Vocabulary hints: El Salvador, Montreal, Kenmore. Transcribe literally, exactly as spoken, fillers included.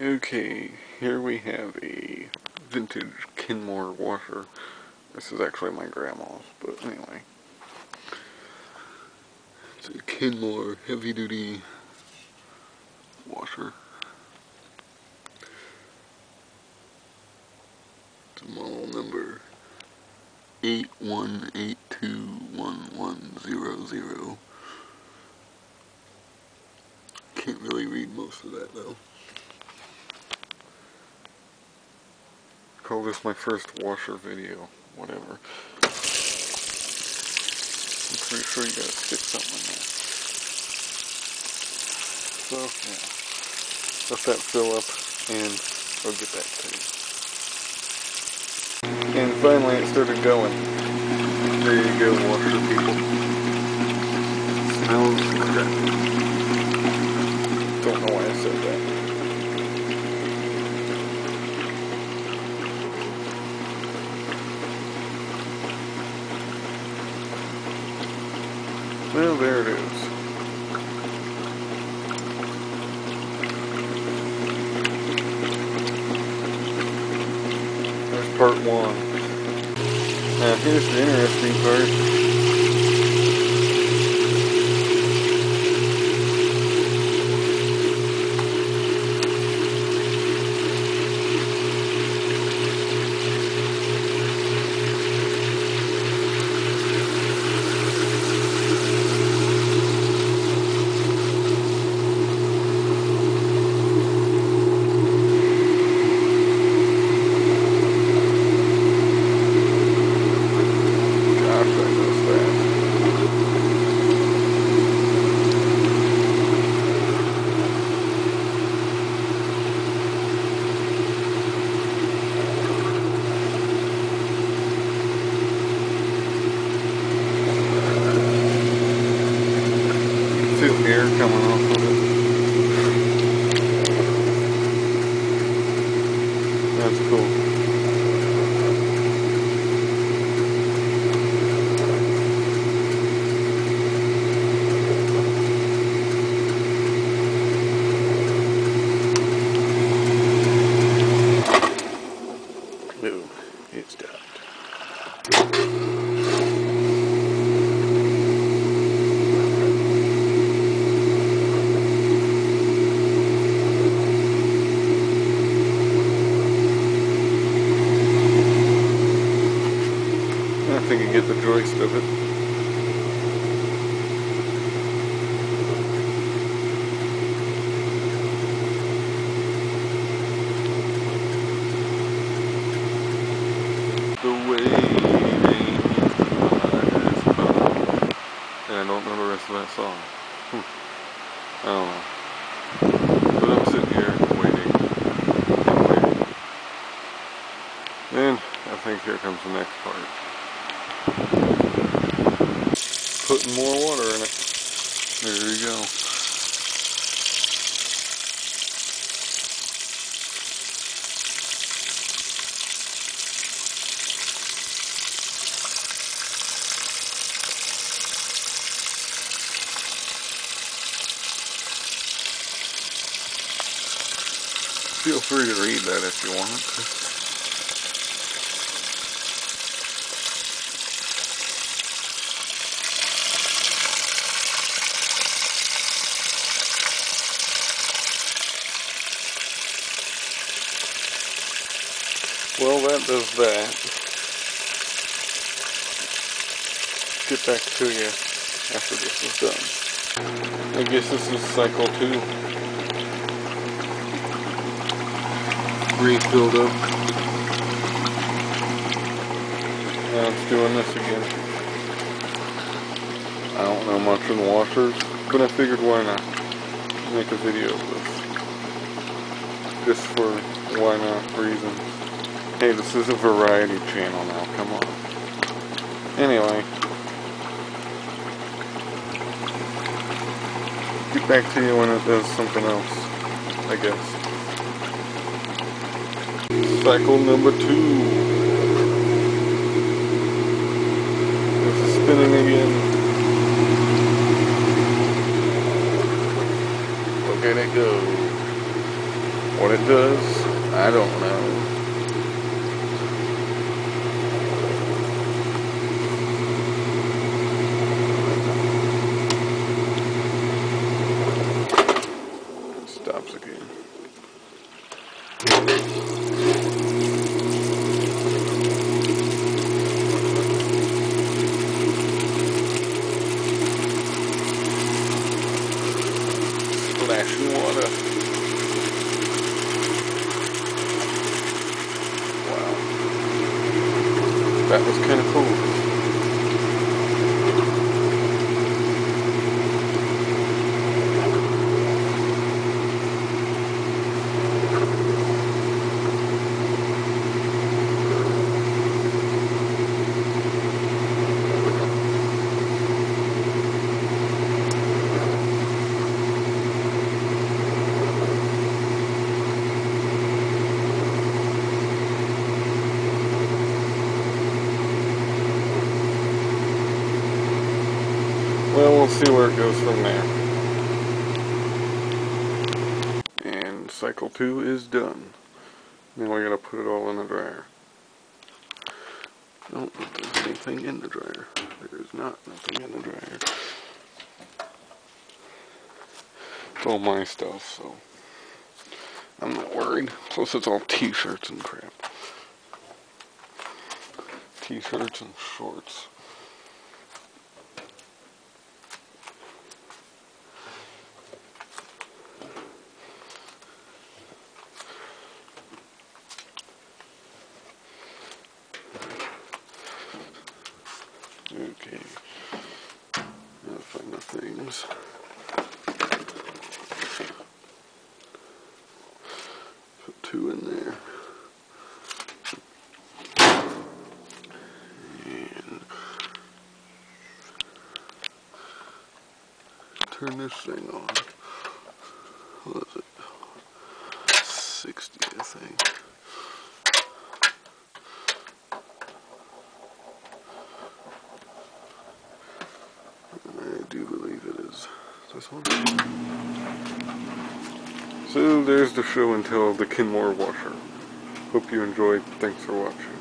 Okay, here we have a vintage Kenmore washer. This is actually my grandma's, but anyway. It's a Kenmore heavy duty washer. It's a model number eight one eight two one one zero zero. Can't really read most of that though. Call this my first washer video, whatever. I'm pretty sure you gotta stick something in there. So, yeah. Let that fill up, and I'll get back to you. And finally it started going. There you go, washer people. Smells crap. Don't know why I said that. Well, there it is. There's part one. Now here's the interesting part. Feel air coming off of it. That's cool. Ooh, it's stopped. I think you get the joist of it. The way and I don't know the rest of that song. I don't know. But I'm sitting here waiting. waiting. Then I think here comes the next part. Putting more water in it. There you go. Feel free to read that if you want. Well, that does that. Get back to you after this is done. I guess this is cycle two. Refilled up. Now it's doing this again. I don't know much in washers, but I figured why not make a video of this. Just for why not reasons. Hey, this is a variety channel now, come on. Anyway. Get back to you when it does something else, I guess. Cycle number two. This is spinning again. Look at it go. What it does, I don't know. That was kind of cool. Well, we'll see where it goes from there. And cycle two is done. Now we gotta put it all in the dryer. I don't think there's anything in the dryer. There is not nothing in the dryer. It's all my stuff, so I'm not worried. Plus it's all t-shirts and crap. T-shirts and shorts. Okay, I'll find the things. Put two in there. And turn this thing on. What is it? sixty, I think. So there's the show and tell of the Kenmore washer. Hope you enjoyed. Thanks for watching.